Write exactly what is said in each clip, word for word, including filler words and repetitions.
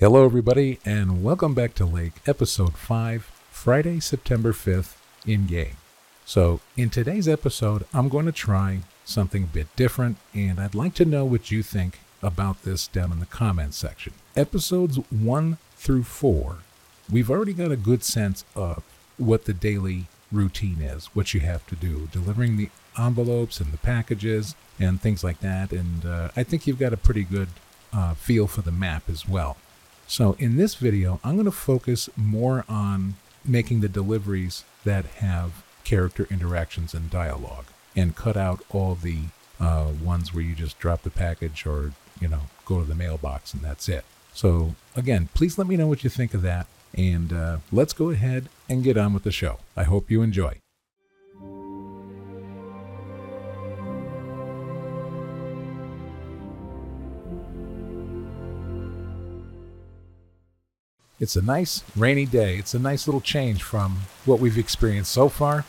Hello, everybody, and welcome back to Lake, Episode five, Friday, September fifth, in-game. So, in today's episode, I'm going to try something a bit different, and I'd like to know what you think about this down in the comments section. Episodes one through four, we've already got a good sense of what the daily routine is, what you have to do, delivering the envelopes and the packages and things like that, and uh, I think you've got a pretty good uh, feel for the map as well. So in this video, I'm going to focus more on making the deliveries that have character interactions and dialogue, and cut out all the uh, ones where you just drop the package or, you know, go to the mailbox and that's it. So again, please let me know what you think of that, and uh, let's go ahead and get on with the show. I hope you enjoy. It's a nice rainy day. It's a nice little change from what we've experienced so far.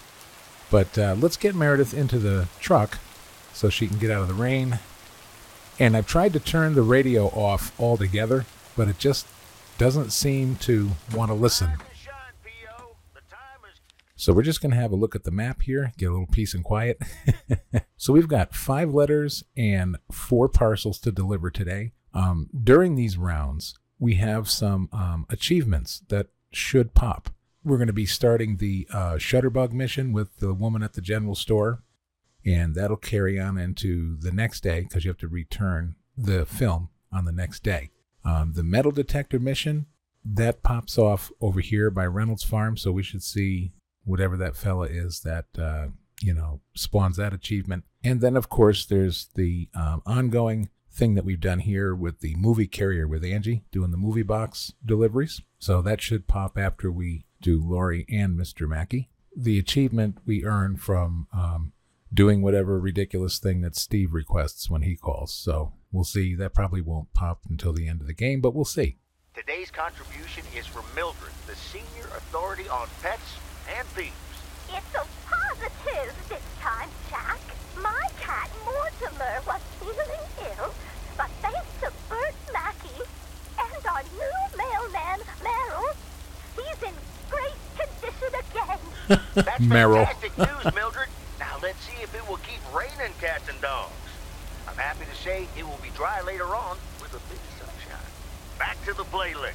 But uh, let's get Meredith into the truck so she can get out of the rain. And I've tried to turn the radio off altogether, but it just doesn't seem to want to listen. So we're just going to have a look at the map here, get a little peace and quiet. So we've got five letters and four parcels to deliver today. Um, during these rounds, we have some um, achievements that should pop. We're going to be starting the uh, Shutterbug mission with the woman at the general store, and that'll carry on into the next day because you have to return the film on the next day. Um, the metal detector mission, that pops off over here by Reynolds Farm, so we should see whatever that fella is that uh, you know spawns that achievement. And then, of course, there's the um, ongoing thing that we've done here with the movie carrier with Angie doing the movie box deliveries. So that should pop after we do Lori and Mister Mackey. The achievement we earn from um, doing whatever ridiculous thing that Steve requests when he calls. So we'll see. That probably won't pop until the end of the game, but we'll see. Today's contribution is from Mildred, the senior authority on pets and thieves. It's so positive this time, Jack. My cat, Mortimer, was feeling ill, but thanks to Bert Mackey and our new mailman, Merrill, he's in great condition again. That's Merrill. Fantastic news, Mildred. Now let's see if it will keep raining cats and dogs. I'm happy to say it will be dry later on with a bit of sunshine. Back to the playlist.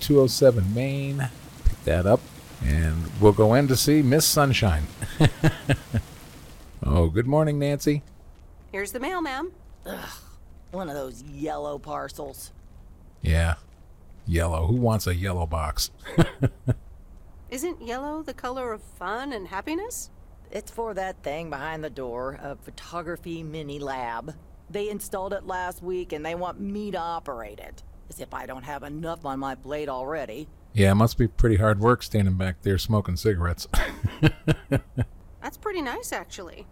two oh seven Maine. Pick that up, and we'll go in to see Miss Sunshine. Oh, good morning, Nancy. Here's the mail, ma'am. Ugh, one of those yellow parcels. Yeah, yellow. Who wants a yellow box? Isn't yellow the color of fun and happiness? It's for that thing behind the door, a photography mini lab. They installed it last week, and they want me to operate it. As if I don't have enough on my plate already. Yeah, it must be pretty hard work standing back there smoking cigarettes. That's pretty nice, actually.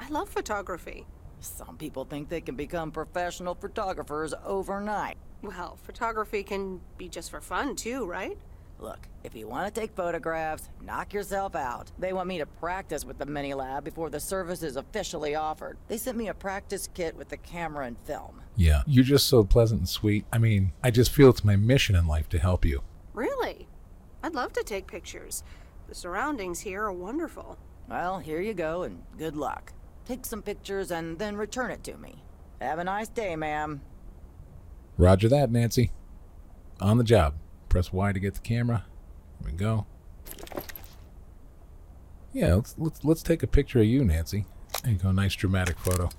I love photography. Some people think they can become professional photographers overnight. Well, photography can be just for fun, too, right? Look, if you want to take photographs, knock yourself out. They want me to practice with the mini lab before the service is officially offered. They sent me a practice kit with the camera and film. Yeah, you're just so pleasant and sweet. I mean, I just feel it's my mission in life to help you. Really? I'd love to take pictures. The surroundings here are wonderful. Well, here you go, and good luck. Take some pictures and then return it to me. Have a nice day, ma'am. Roger that, Nancy. On the job. Press Y to get the camera. There we go. Yeah, let's let's, let's take a picture of you, Nancy. There you go, nice dramatic photo.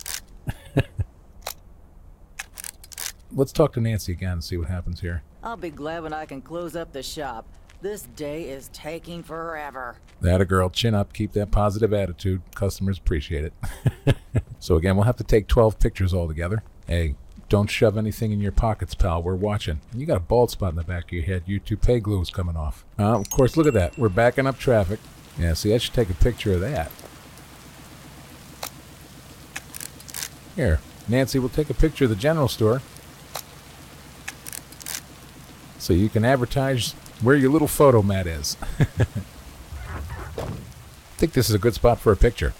Let's talk to Nancy again and see what happens here. I'll be glad when I can close up the shop. This day is taking forever. That a girl. Chin up. Keep that positive attitude. Customers appreciate it. So again, we'll have to take twelve pictures altogether. Hey, don't shove anything in your pockets, pal. We're watching. You got a bald spot in the back of your head. Your toupee glue is coming off. Uh, of course, look at that. We're backing up traffic. Yeah, see, I should take a picture of that. Here, Nancy, we'll take a picture of the general store. So you can advertise where your little photo mat is. I think this is a good spot for a picture.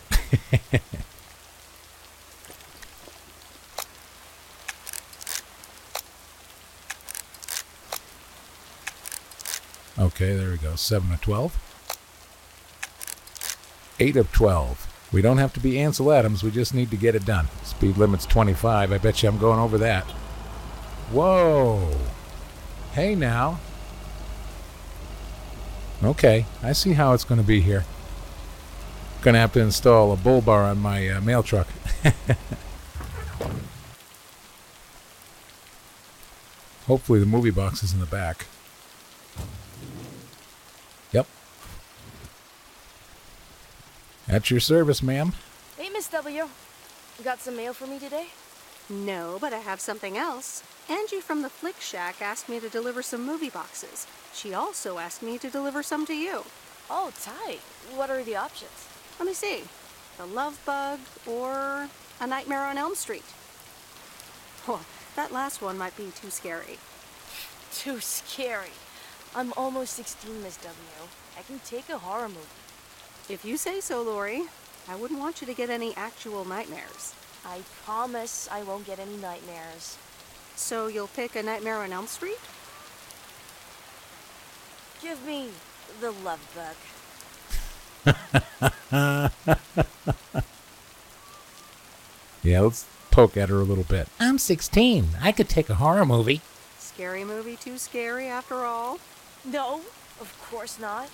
Okay, there we go. seven of twelve. eight of twelve. We don't have to be Ansel Adams. We just need to get it done. Speed limit's twenty-five. I bet you I'm going over that. Whoa. Hey, now. Okay, I see how it's going to be here. Going to have to install a bull bar on my uh, mail truck. Hopefully the movie box is in the back. Yep. At your service, ma'am. Hey, Miss W. You got some mail for me today? No, but I have something else. Angie from the Flick Shack asked me to deliver some movie boxes. She also asked me to deliver some to you. Oh, tight. What are the options? Let me see. The Love Bug or A Nightmare on Elm Street. Oh, that last one might be too scary. Too scary? I'm almost sixteen, Miss W. I can take a horror movie. If you say so, Lori. I wouldn't want you to get any actual nightmares. I promise I won't get any nightmares. So you'll pick A Nightmare on Elm Street? Give me The Love Bug. Yeah, let's poke at her a little bit. I'm sixteen. I could take a horror movie. Scary movie too scary after all? No, of course not.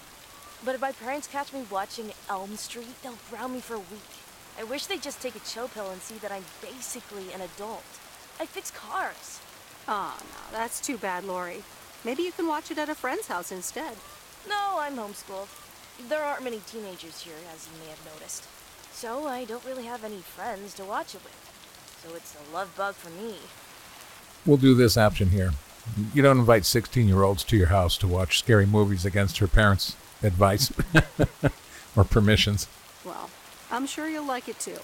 But if my parents catch me watching Elm Street, they'll ground me for a week. I wish they'd just take a chill pill and see that I'm basically an adult. I fix cars. Oh, no, that's too bad, Lori. Maybe you can watch it at a friend's house instead. No, I'm homeschooled. There aren't many teenagers here, as you may have noticed. So I don't really have any friends to watch it with. So it's a love bug for me. We'll do this option here. You don't invite sixteen-year-olds to your house to watch scary movies against her parents' advice or permissions. Well, I'm sure you'll like it too.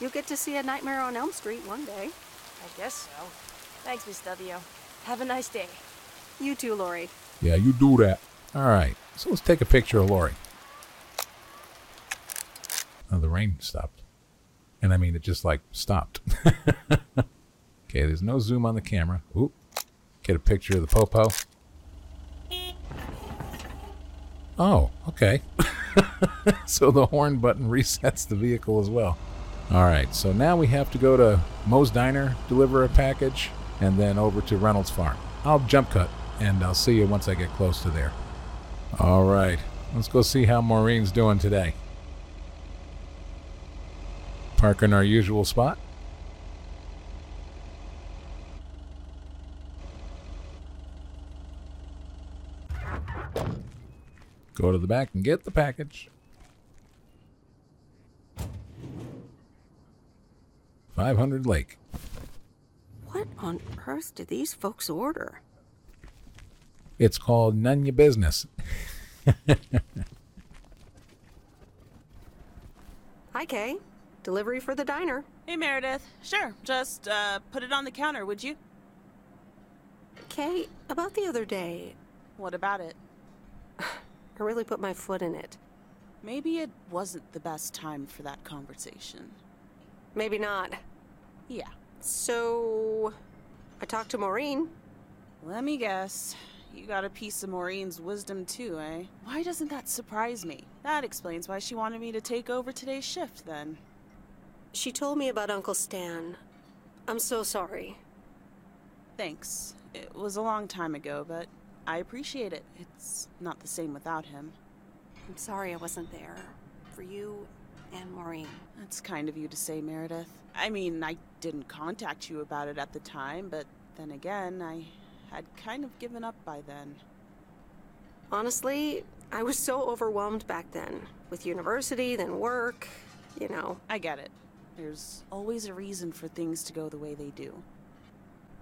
You'll get to see A Nightmare on Elm Street one day. I guess so. Thanks, Miss W. Have a nice day. You too, Lori. Yeah, you do that. All right, so let's take a picture of Lori. Oh, the rain stopped. And I mean, it just like stopped. Okay, there's no zoom on the camera. Oop. Get a picture of the popo. Oh, okay. So the horn button resets the vehicle as well. All right, so now we have to go to Moe's Diner, deliver a package, and then over to Reynolds Farm. I'll jump cut, and I'll see you once I get close to there. All right, let's go see how Maureen's doing today. Park in our usual spot. Go to the back and get the package. five hundred Lake. What on earth did these folks order? It's called None Your Business. Hi, Kay. Delivery for the diner. Hey, Meredith. Sure. Just uh, put it on the counter, would you? Kay, about the other day. What about it? I really put my foot in it. Maybe it wasn't the best time for that conversation. Maybe not. Yeah. So, I talked to Maureen. Let me guess. You got a piece of Maureen's wisdom too, eh? Why doesn't that surprise me? That explains why she wanted me to take over today's shift then. She told me about Uncle Stan. I'm so sorry. Thanks. It was a long time ago, but I appreciate it. It's not the same without him. I'm sorry I wasn't there. For you and Maureen. That's kind of you to say, Meredith. I mean, I didn't contact you about it at the time, but then again, I had kind of given up by then. Honestly, I was so overwhelmed back then. With university, then work, you know. I get it. There's always a reason for things to go the way they do.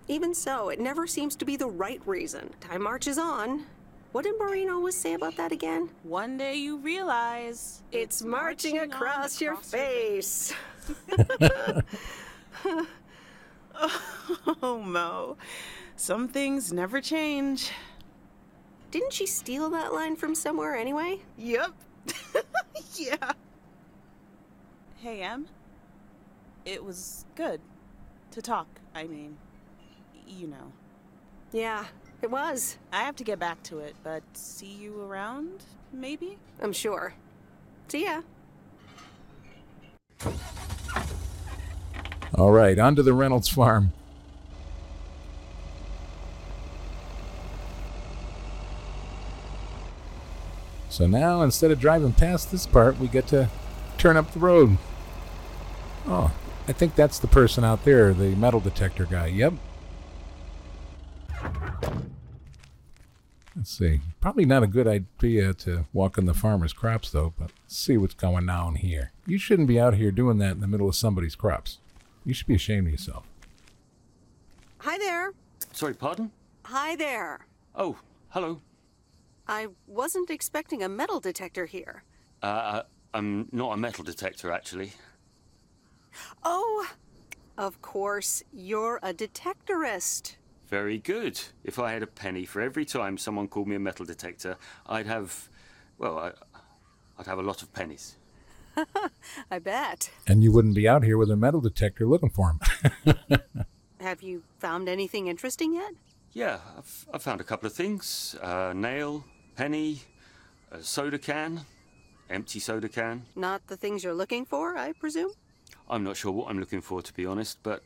Even so, it never seems to be the right reason. Time marches on. What did Maureen always say about that again? One day you realize it's, it's marching, marching across, across your face. Oh, Mo. Some things never change. Didn't she steal that line from somewhere anyway? Yep. Yeah. Hey, Em. It was good to talk, I mean, you know. Yeah, It was. I have to get back to it, but see you around, maybe? I'm sure. See ya. All right, on to the Reynolds farm. So now, instead of driving past this part, we get to turn up the road. Oh, I think that's the person out there, the metal detector guy. Yep. Let's see. Probably not a good idea to walk in the farmer's crops, though, but let's see what's going on here. You shouldn't be out here doing that in the middle of somebody's crops. You should be ashamed of yourself. Hi there. Sorry, pardon? Hi there. Oh, hello. I wasn't expecting a metal detector here. Uh, I'm not a metal detector, actually. Oh, of course, you're a detectorist. Very good. If I had a penny for every time someone called me a metal detector, I'd have, well, I, I'd have a lot of pennies. I bet. And you wouldn't be out here with a metal detector looking for him. Have you found anything interesting yet? Yeah, I've, I've found a couple of things. Uh, nail, penny, a soda can, empty soda can. Not the things you're looking for, I presume? I'm not sure what I'm looking for, to be honest, but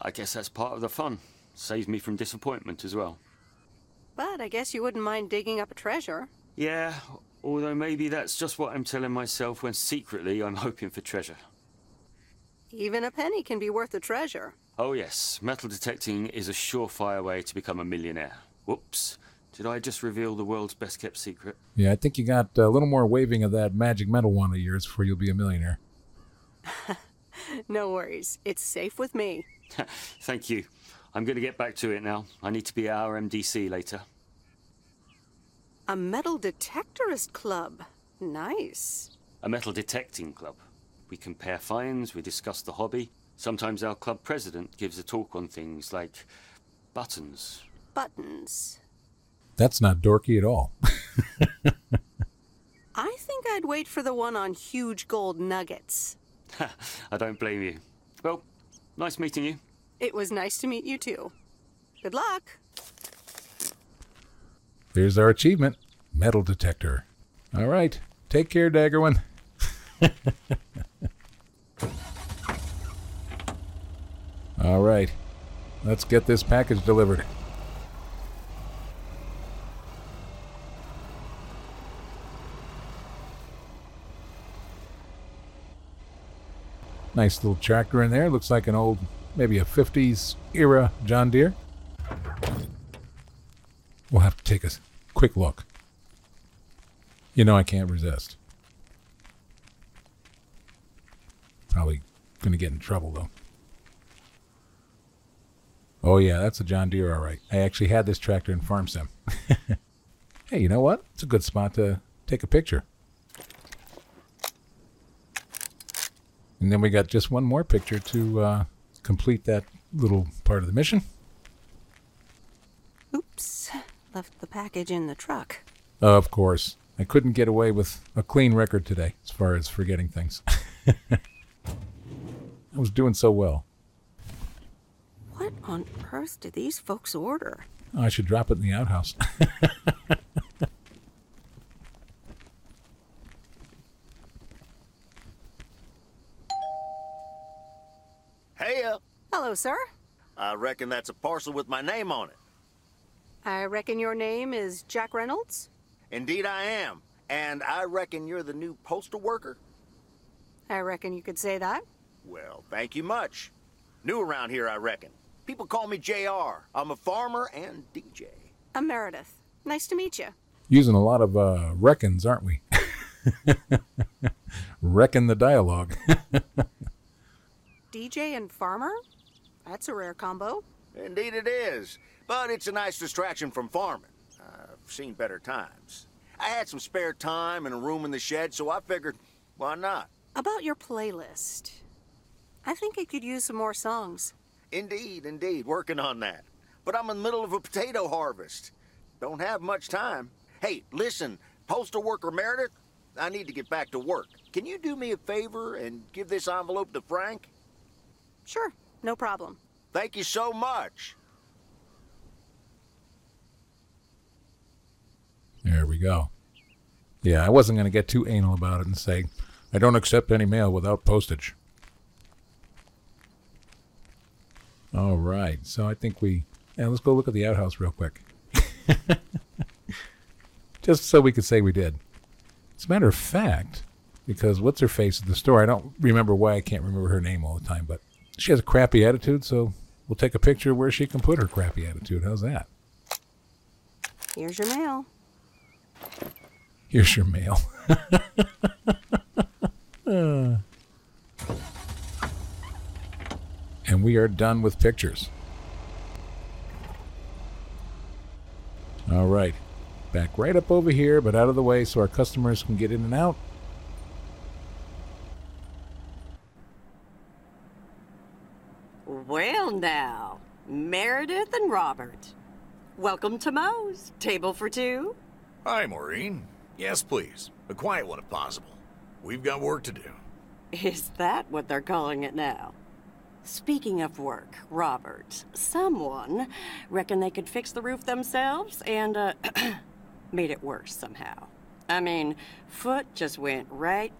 I guess that's part of the fun. Saves me from disappointment as well. But I guess you wouldn't mind digging up a treasure. Yeah, although maybe that's just what I'm telling myself when secretly I'm hoping for treasure. Even a penny can be worth a treasure. Oh yes, metal detecting is a surefire way to become a millionaire. Whoops, did I just reveal the world's best kept secret? Yeah, I think you got a little more waving of that magic metal wand of yours before you'll be a millionaire. No worries, it's safe with me. Thank you. I'm going to get back to it now. I need to be at our M D C later. A metal detectorist club. Nice. A metal detecting club. We compare finds, we discuss the hobby. Sometimes our club president gives a talk on things like buttons. Buttons. That's not dorky at all. I think I'd wait for the one on huge gold nuggets. I don't blame you. Well, nice meeting you. It was nice to meet you, too. Good luck. There's our achievement. Metal detector. All right. Take care, Daggerwin. All right. Let's get this package delivered. Nice little tractor in there. Looks like an old... maybe a fifties era John Deere. We'll have to take a quick look. You know I can't resist. Probably going to get in trouble, though. Oh, yeah, that's a John Deere, all right. I actually had this tractor in Farm Sim. Hey, you know what? It's a good spot to take a picture. And then we got just one more picture to... Uh, complete that little part of the mission. Oops, left the package in the truck. Of course. I couldn't get away with a clean record today as far as forgetting things. I was doing so well. What on earth did these folks order? Oh, I should drop it in the outhouse. Hello, sir. I reckon that's a parcel with my name on it. I reckon your name is Jack Reynolds? Indeed I am. And I reckon you're the new postal worker? I reckon you could say that. Well, thank you much. New around here, I reckon. People call me J R. I'm a farmer and D J. I'm Meredith. Nice to meet you. Using a lot of uh, reckons, aren't we? Reckon the dialogue. D J and farmer? That's a rare combo. Indeed it is, but it's a nice distraction from farming. I've seen better times. I had some spare time and a room in the shed, so I figured, why not? About your playlist. I think I could use some more songs. Indeed, indeed, working on that. But I'm in the middle of a potato harvest. Don't have much time. Hey, listen, postal worker Meredith, I need to get back to work. Can you do me a favor and give this envelope to Frank? Sure. No problem. Thank you so much. There we go. Yeah, I wasn't going to get too anal about it and say, I don't accept any mail without postage. All right, so I think we... Yeah, let's go look at the outhouse real quick. Just so we could say we did. As a matter of fact, because what's-her-face at the store, I don't remember why I can't remember her name all the time, but she has a crappy attitude, so we'll take a picture where she can put her crappy attitude. How's that? Here's your mail. Here's your mail. uh. And we are done with pictures. All right. Back right up over here, but out of the way so our customers can get in and out. Well now, Meredith and Robert. Welcome to Moe's. Table for two. Hi, Maureen. Yes, please. A quiet one if possible. We've got work to do. Is that what they're calling it now? Speaking of work, Robert, someone reckon they could fix the roof themselves and uh, made it worse somehow. I mean, foot just went right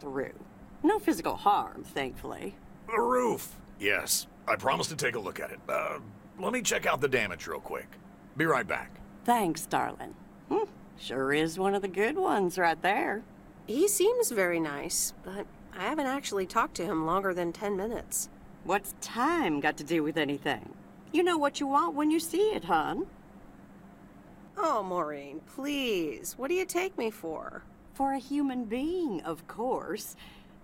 through. No physical harm, thankfully. The roof? Yes. I promised to take a look at it. Uh, let me check out the damage real quick. Be right back. Thanks, darling. Hmm, sure is one of the good ones right there. He seems very nice, but I haven't actually talked to him longer than ten minutes. What's time got to do with anything? You know what you want when you see it, hon. Oh, Maureen, please. What do you take me for? For a human being, of course.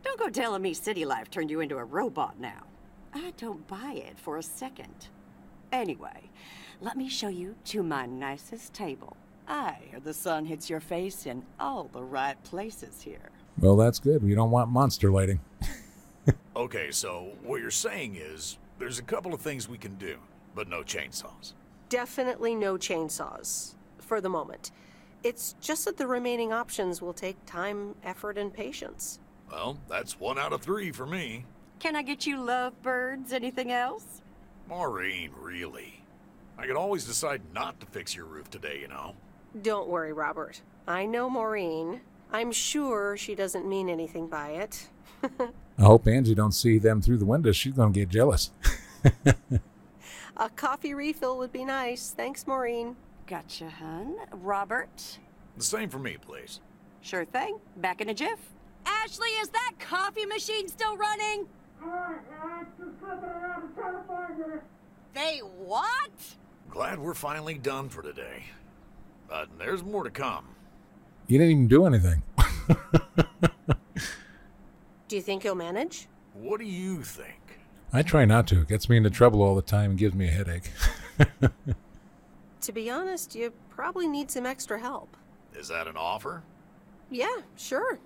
Don't go telling me city life turned you into a robot now. I don't buy it for a second. Anyway, let me show you to my nicest table. I hear the sun hits your face in all the right places here. Well, that's good. We don't want monster lighting. Okay, so what you're saying is there's a couple of things we can do, but no chainsaws. Definitely no chainsaws, for the moment. It's just that the remaining options will take time, effort, and patience. Well, that's one out of three for me. Can I get you lovebirds, anything else? Maureen, really? I could always decide not to fix your roof today, you know. Don't worry, Robert. I know Maureen. I'm sure she doesn't mean anything by it. I hope Angie don't see them through the window. She's going to get jealous. A coffee refill would be nice. Thanks, Maureen. Gotcha, hun. Robert? The same for me, please. Sure thing. Back in a jiff. Ashley, is that coffee machine still running? They what? Glad we're finally done for today. But there's more to come. You didn't even do anything. Do you think he'll manage? What do you think? I try not to. It gets me into trouble all the time and gives me a headache. To be honest, you probably need some extra help. Is that an offer? Yeah, sure.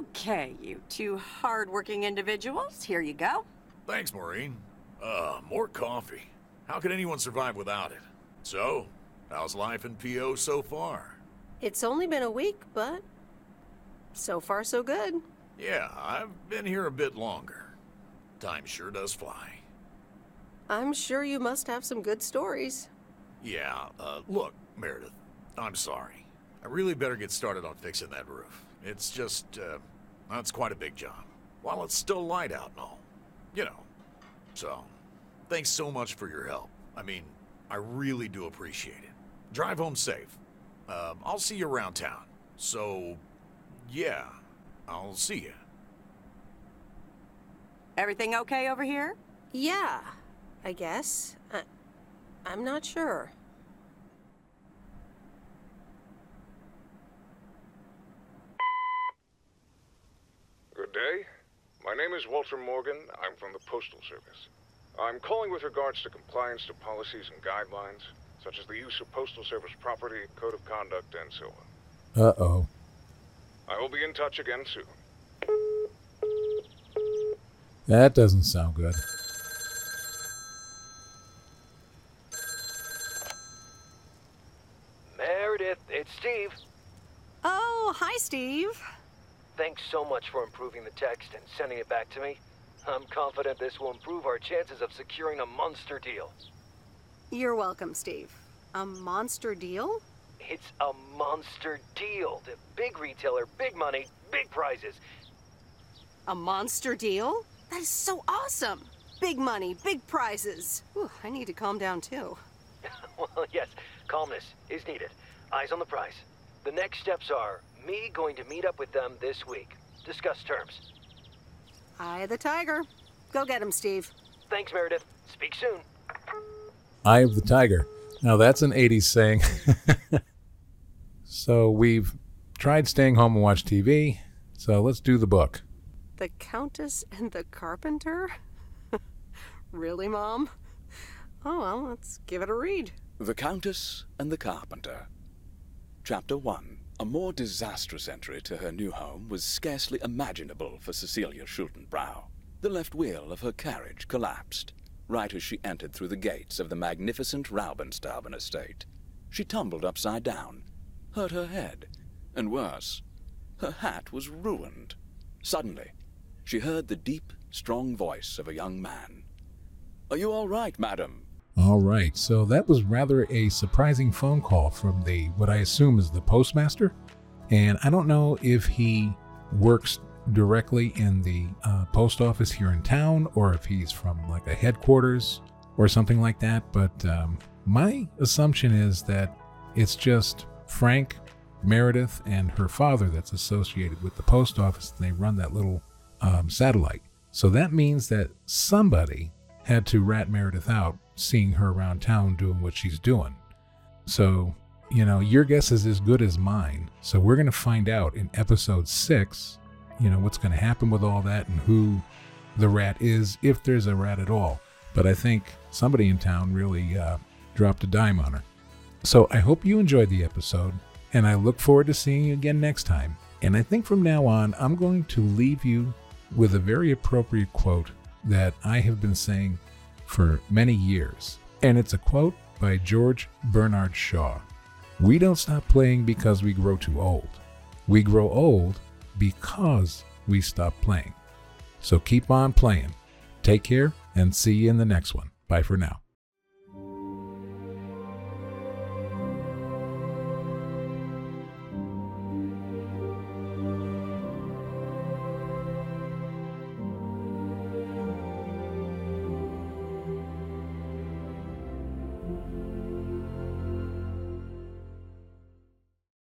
Okay, you two hardworking individuals. Here you go. Thanks, Maureen. Uh, more coffee. How could anyone survive without it? So, how's life in P O so far? It's only been a week, but so far so good. Yeah, I've been here a bit longer. Time sure does fly. I'm sure you must have some good stories. Yeah, uh, look, Meredith, I'm sorry. I really better get started on fixing that roof. It's just, uh, that's quite a big job. While it's still light out and all, you know. So, thanks so much for your help. I mean, I really do appreciate it. Drive home safe. Um, I'll see you around town. So, yeah. I'll see you. Everything okay over here? Yeah, I guess. I, I'm not sure. Good day. My name is Walter Morgan. I'm from the Postal Service. I'm calling with regards to compliance to policies and guidelines, such as the use of Postal Service property, code of conduct, and so on. Uh-oh. I will be in touch again soon. That doesn't sound good. Meredith, it's Steve. Oh, hi, Steve. Thanks so much for improving the text and sending it back to me. I'm confident this will improve our chances of securing a monster deal. You're welcome, Steve. A monster deal? It's a monster deal. The big retailer, big money, big prizes. A monster deal? That is so awesome. Big money, big prizes. Whew, I need to calm down too. Well, yes, calmness is needed. Eyes on the prize. The next steps are me going to meet up with them this week. Discuss terms. Eye of the Tiger. Go get him, Steve. Thanks, Meredith. Speak soon. Eye of the Tiger. Now that's an eighties saying. So we've tried staying home and watch T V, so let's do the book. The Countess and the Carpenter? Really, Mom? Oh, well, let's give it a read. The Countess and the Carpenter. Chapter one. A more disastrous entry to her new home was scarcely imaginable for Cecilia Schultenbrow. The left wheel of her carriage collapsed, right as she entered through the gates of the magnificent Raubenstauben estate. She tumbled upside down, hurt her head, and worse, her hat was ruined. Suddenly, she heard the deep, strong voice of a young man. "Are you all right, madam?" All right, so that was rather a surprising phone call from the, what I assume is the postmaster. And I don't know if he works directly in the uh, post office here in town, or if he's from like a headquarters or something like that. But um, my assumption is that it's just Frank, Meredith, and her father that's associated with the post office. And they run that little um, satellite. So that means that somebody had to rat Meredith out, seeing her around town doing what she's doing. So, you know, your guess is as good as mine. So we're going to find out in episode six, you know, what's going to happen with all that and who the rat is, if there's a rat at all. But I think somebody in town really uh, dropped a dime on her. So I hope you enjoyed the episode, and I look forward to seeing you again next time. And I think from now on, I'm going to leave you with a very appropriate quote that I have been saying for many years. And it's a quote by George Bernard Shaw. We don't stop playing because we grow too old. We grow old because we stop playing. So keep on playing. Take care and see you in the next one. Bye for now.